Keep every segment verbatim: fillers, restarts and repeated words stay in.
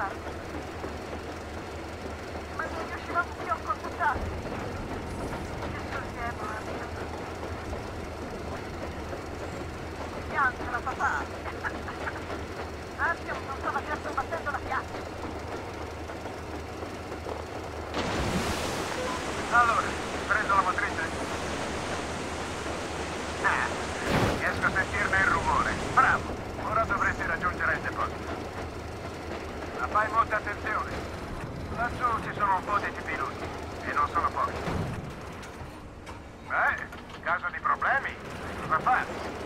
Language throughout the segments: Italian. salvarti. Ma non riuscirò più a contattarti. Nessun tempo, amico. Piantala, papà. Artyom non stava più combattendo la piazza. Allora, prendo la motrice. Eh, riesco a sentirne il rumore. Bravo. Ora dovresti raggiungere il deposito. Ma fai molta attenzione. Laggiù ci sono un po' di tipi russi, e non sono pochi. Beh, in caso di problemi, cosa fare?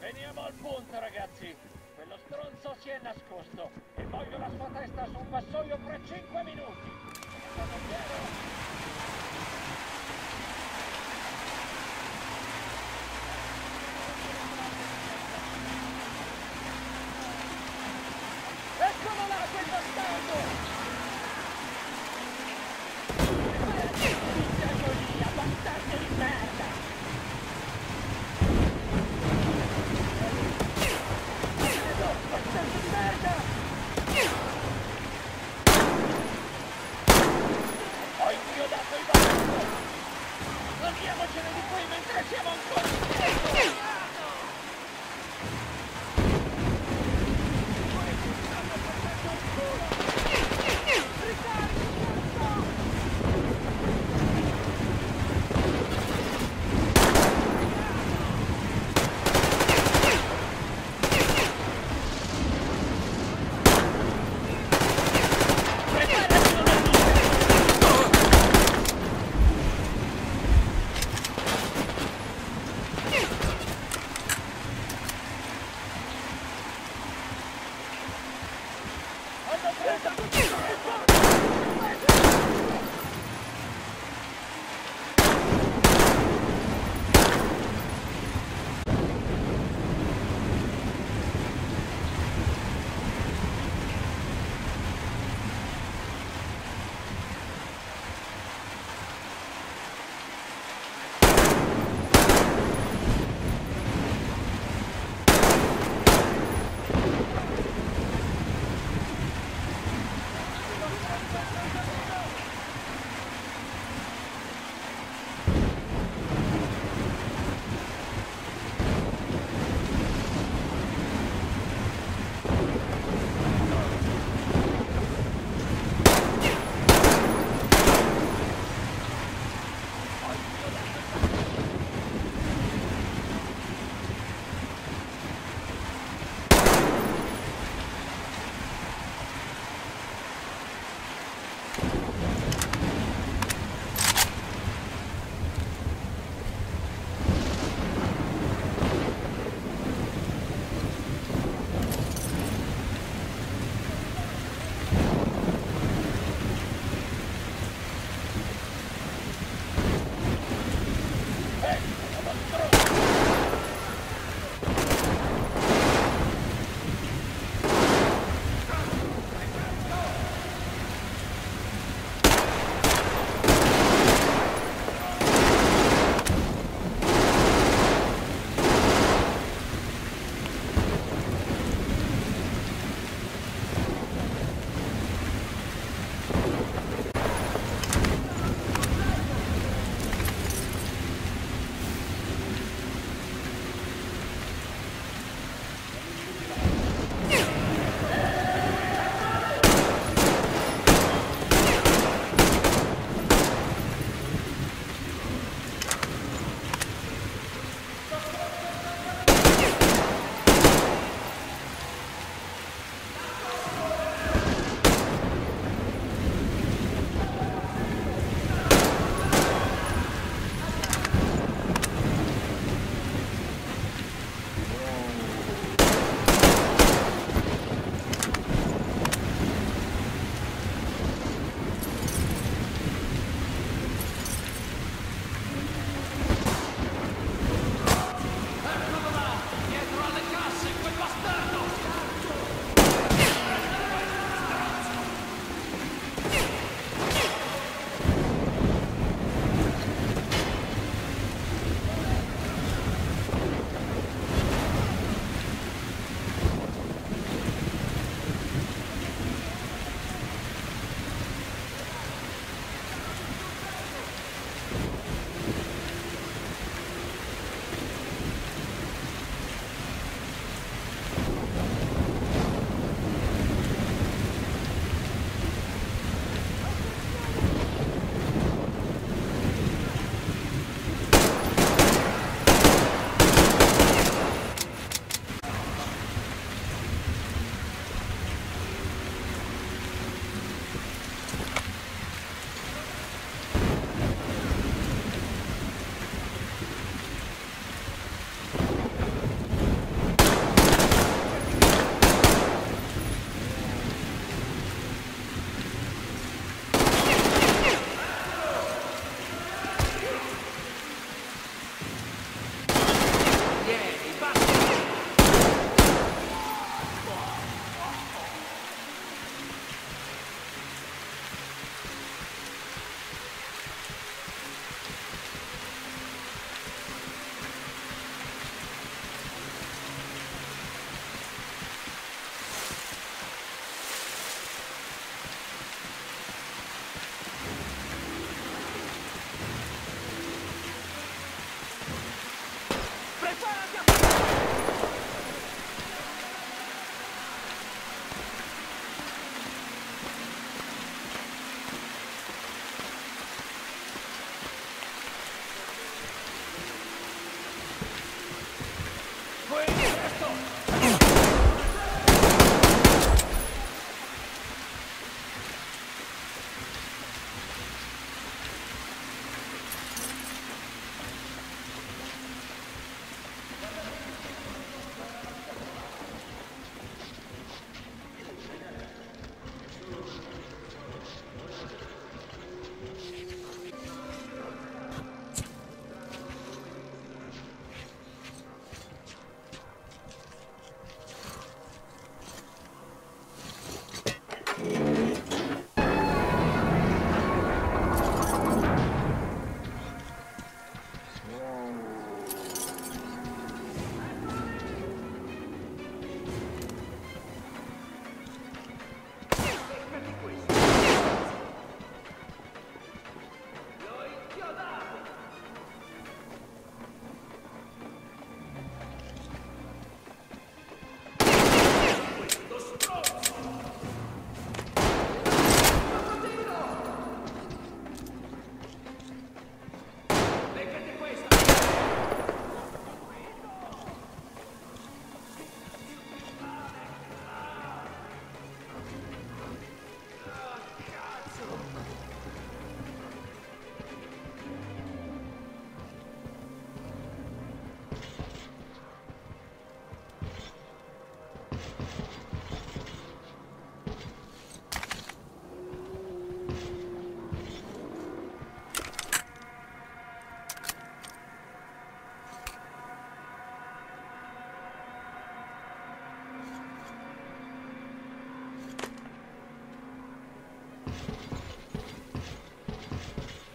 Veniamo al punto, ragazzi. Quello stronzo si è nascosto e voglio la sua testa su un vassoio fra cinque minuti. È stato chiaro? Prepara a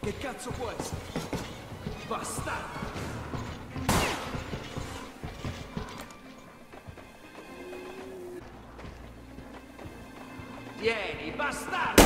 Che cazzo può essere? Bastardo! Vieni, bastardo!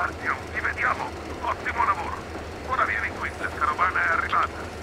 Artyom, ti vediamo! Ottimo lavoro! Ora vieni qui, la carovana è arrivata!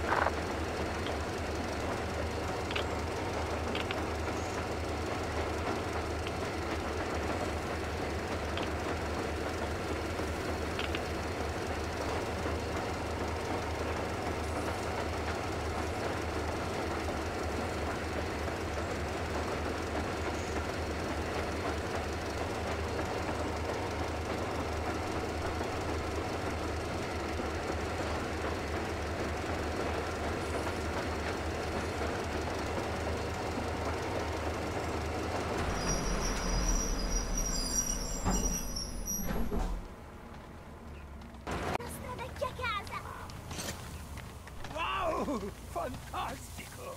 Fantastico!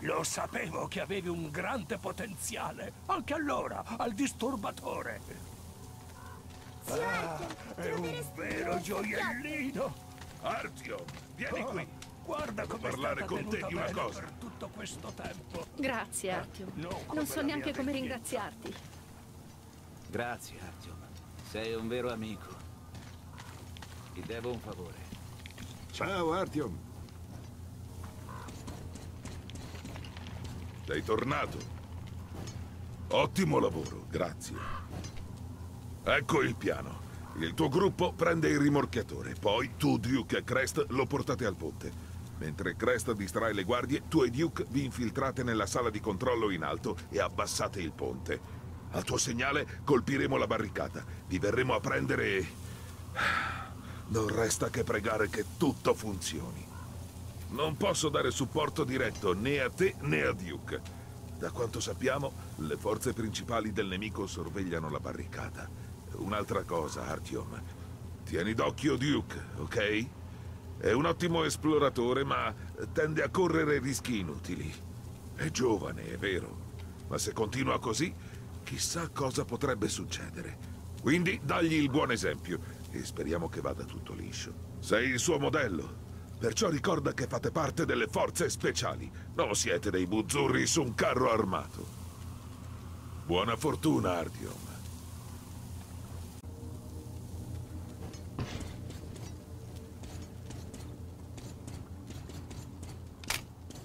Lo sapevo che avevi un grande potenziale, anche allora, al disturbatore. Grazie, Artyom! Ah, è un vero gioiellino! Artyom, vieni oh, qui! Guarda come parlare con te di una cosa! Per tutto questo tempo. Grazie, Artyom. Non, non so neanche come ringraziarti. Grazie, Artyom. Sei un vero amico. Ti devo un favore. Ciao, Artyom. Sei tornato. Ottimo lavoro, grazie. Ecco il piano. Il tuo gruppo prende il rimorchiatore, poi tu, Duke e Crest lo portate al ponte. Mentre Crest distrae le guardie, tu e Duke vi infiltrate nella sala di controllo in alto e abbassate il ponte. Al tuo segnale colpiremo la barricata, vi verremo a prendere e... non resta che pregare che tutto funzioni. Non posso dare supporto diretto né a te né a Duke. Da quanto sappiamo, le forze principali del nemico sorvegliano la barricata. Un'altra cosa, Artyom. Tieni d'occhio Duke, ok? È un ottimo esploratore, ma tende a correre rischi inutili. È giovane, è vero, ma se continua così, chissà cosa potrebbe succedere. Quindi dagli il buon esempio e speriamo che vada tutto liscio. Sei il suo modello. Perciò ricorda che fate parte delle forze speciali. Non siete dei buzzurri su un carro armato. Buona fortuna, Artyom.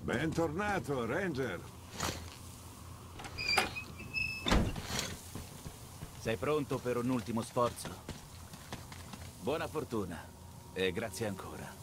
Bentornato, Ranger. Sei pronto per un ultimo sforzo? Buona fortuna e grazie ancora.